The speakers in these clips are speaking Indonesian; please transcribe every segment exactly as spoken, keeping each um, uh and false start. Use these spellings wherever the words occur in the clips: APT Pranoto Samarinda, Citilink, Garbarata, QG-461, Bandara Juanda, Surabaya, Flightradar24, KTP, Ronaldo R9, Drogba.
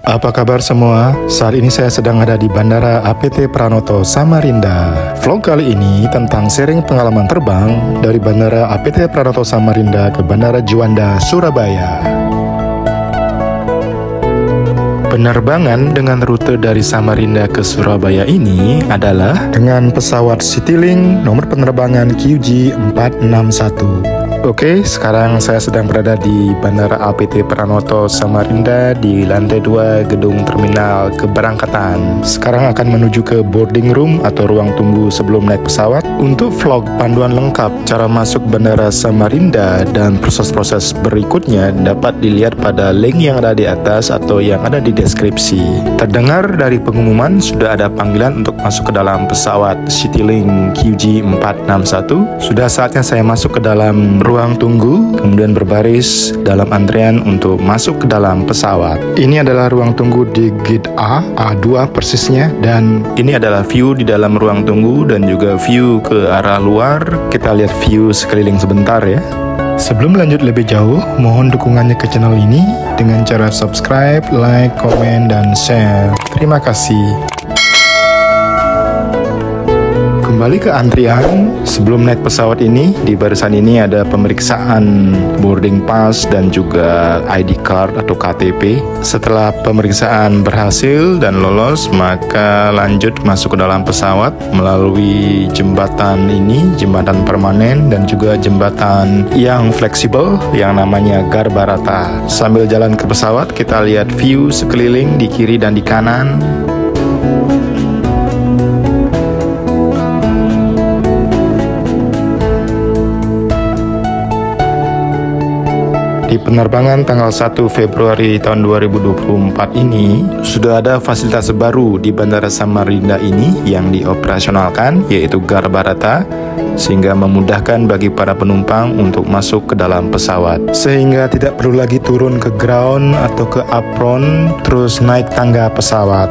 Apa kabar semua? Saat ini saya sedang ada di Bandara A P T Pranoto Samarinda. Vlog kali ini tentang sharing pengalaman terbang dari Bandara A P T Pranoto Samarinda ke Bandara Juanda, Surabaya. Penerbangan dengan rute dari Samarinda ke Surabaya ini adalah dengan pesawat Citilink nomor penerbangan Q G empat enam satu. Oke, sekarang saya sedang berada di Bandara A P T Pranoto Samarinda di lantai dua gedung terminal keberangkatan. Sekarang akan menuju ke boarding room atau ruang tunggu sebelum naik pesawat untuk vlog panduan lengkap cara masuk Bandara Samarinda dan proses-proses berikutnya dapat dilihat pada link yang ada di atas atau yang ada di deskripsi. Terdengar dari pengumuman sudah ada panggilan untuk masuk ke dalam pesawat Citilink Q G empat enam satu. Sudah saatnya saya masuk ke dalam room ruang tunggu, kemudian berbaris dalam antrean untuk masuk ke dalam pesawat. Ini adalah ruang tunggu di gate A, A dua persisnya, dan ini adalah view di dalam ruang tunggu dan juga view ke arah luar. Kita lihat view sekeliling sebentar ya. Sebelum lanjut lebih jauh, mohon dukungannya ke channel ini dengan cara subscribe, like, komen, dan share. Terima kasih. Kembali ke antrian, sebelum naik pesawat ini, di barisan ini ada pemeriksaan boarding pass dan juga I D card atau K T P. Setelah pemeriksaan berhasil dan lolos, maka lanjut masuk ke dalam pesawat melalui jembatan ini, jembatan permanen dan juga jembatan yang fleksibel yang namanya Garbarata. Sambil jalan ke pesawat, kita lihat view sekeliling di kiri dan di kanan. Di penerbangan tanggal satu Februari tahun dua ribu dua puluh empat ini, sudah ada fasilitas baru di Bandara Samarinda ini yang dioperasionalkan, yaitu Garbarata, sehingga memudahkan bagi para penumpang untuk masuk ke dalam pesawat. Sehingga tidak perlu lagi turun ke ground atau ke apron, terus naik tangga pesawat.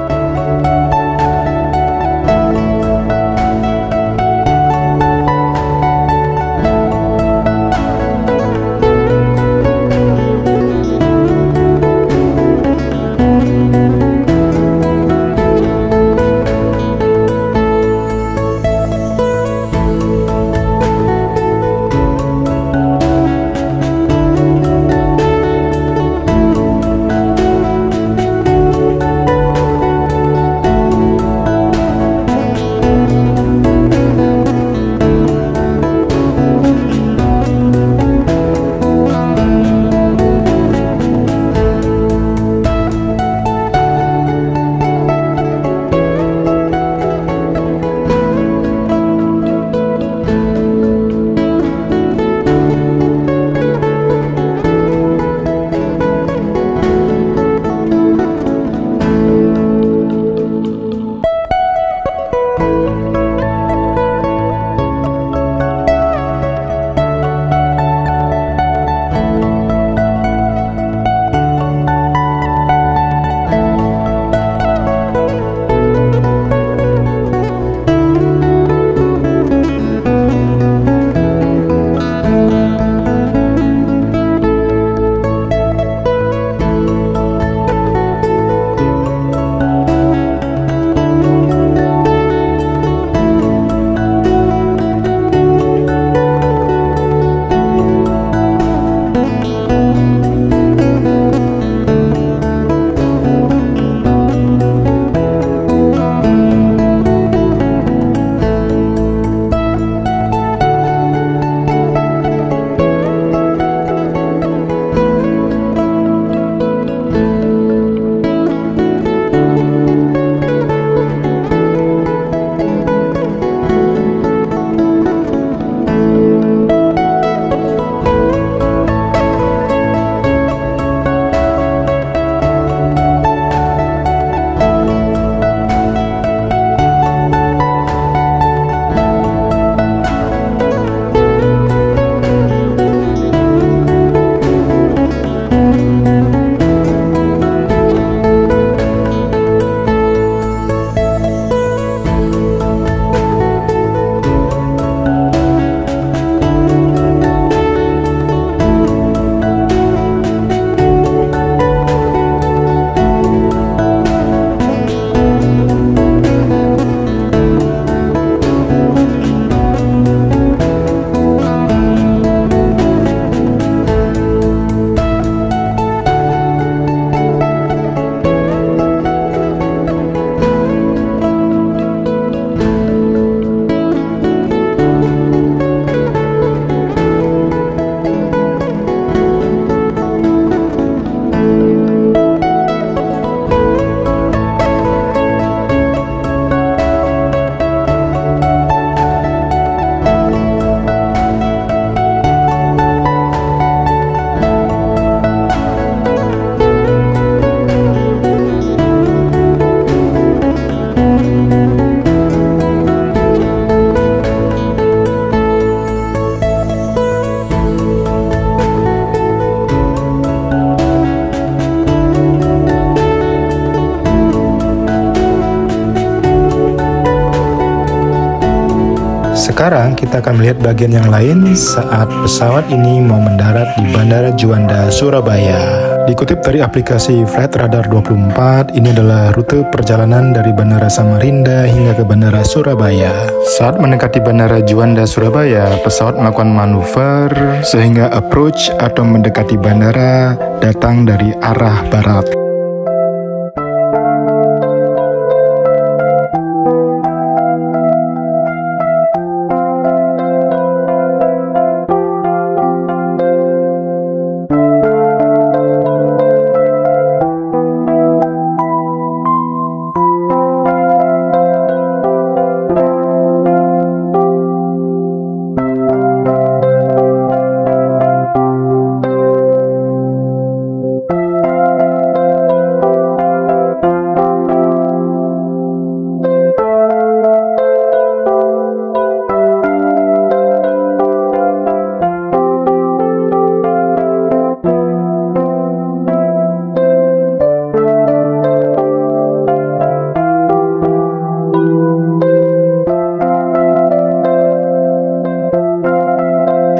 Sekarang kita akan melihat bagian yang lain saat pesawat ini mau mendarat di Bandara Juanda, Surabaya. Dikutip dari aplikasi Flight Radar dua puluh empat, ini adalah rute perjalanan dari Bandara Samarinda hingga ke Bandara Surabaya. Saat mendekati Bandara Juanda, Surabaya, pesawat melakukan manuver sehingga approach atau mendekati bandara datang dari arah barat.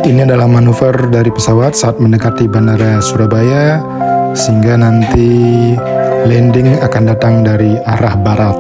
Ini adalah manuver dari pesawat saat mendekati Bandara Surabaya, sehingga nanti landing akan datang dari arah barat.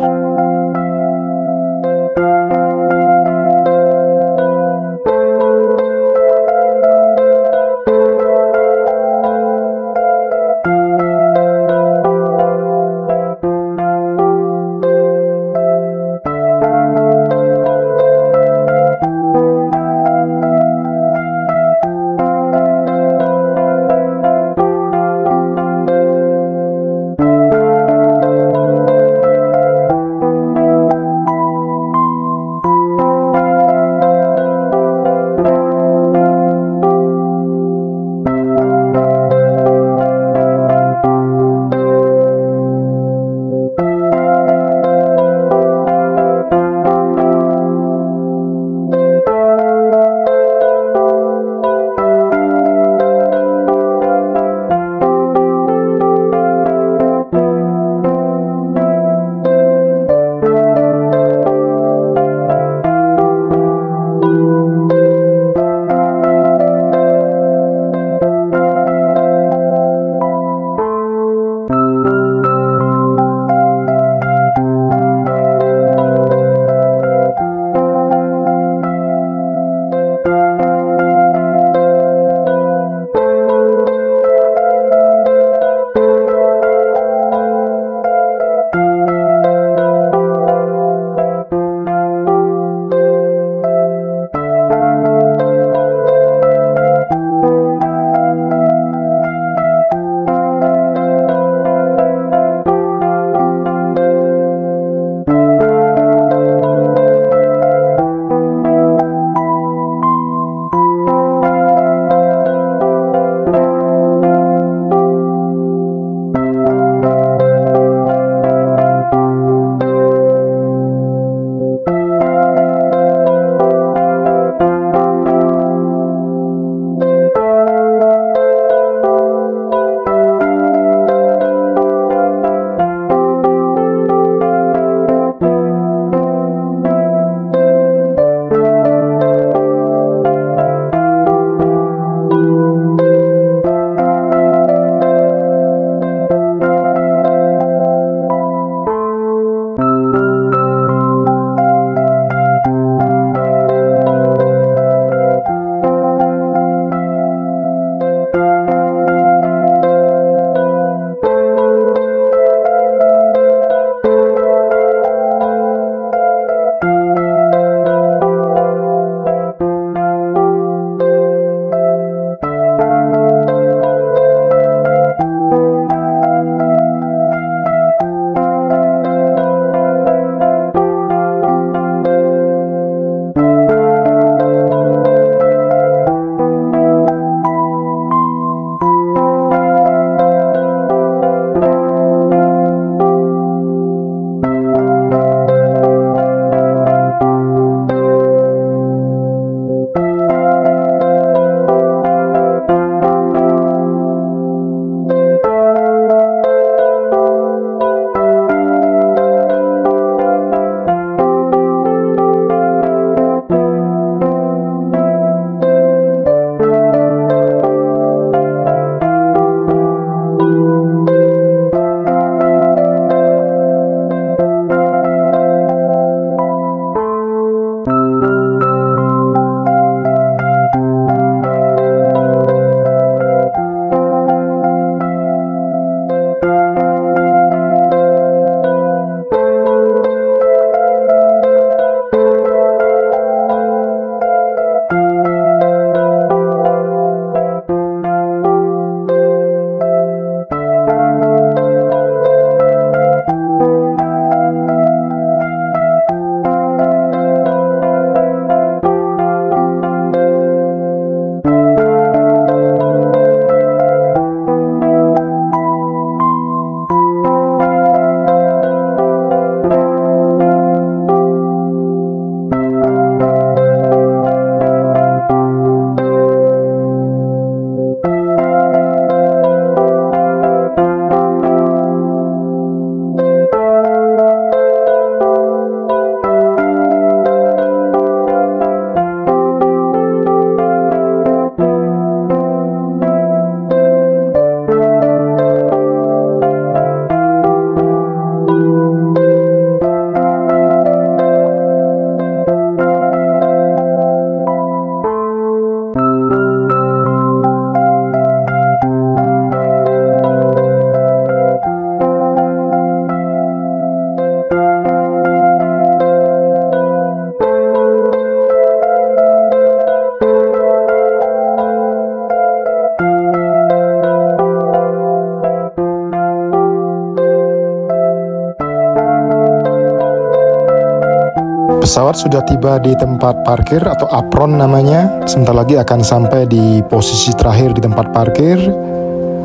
Pesawat sudah tiba di tempat parkir atau apron namanya. Sebentar lagi akan sampai di posisi terakhir di tempat parkir.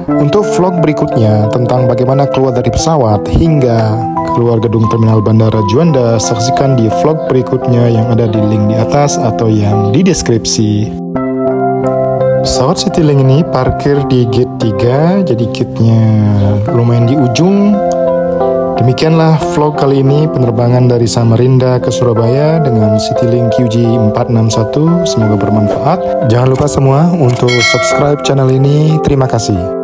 Untuk vlog berikutnya tentang bagaimana keluar dari pesawat hingga keluar gedung terminal Bandara Juanda, saksikan di vlog berikutnya yang ada di link di atas atau yang di deskripsi. Pesawat Citilink ini parkir di gate tiga, jadi gate-nya lumayan di ujung. Demikianlah vlog kali ini, penerbangan dari Samarinda ke Surabaya dengan Citilink Q G empat enam satu. Semoga bermanfaat. Jangan lupa semua untuk subscribe channel ini. Terima kasih.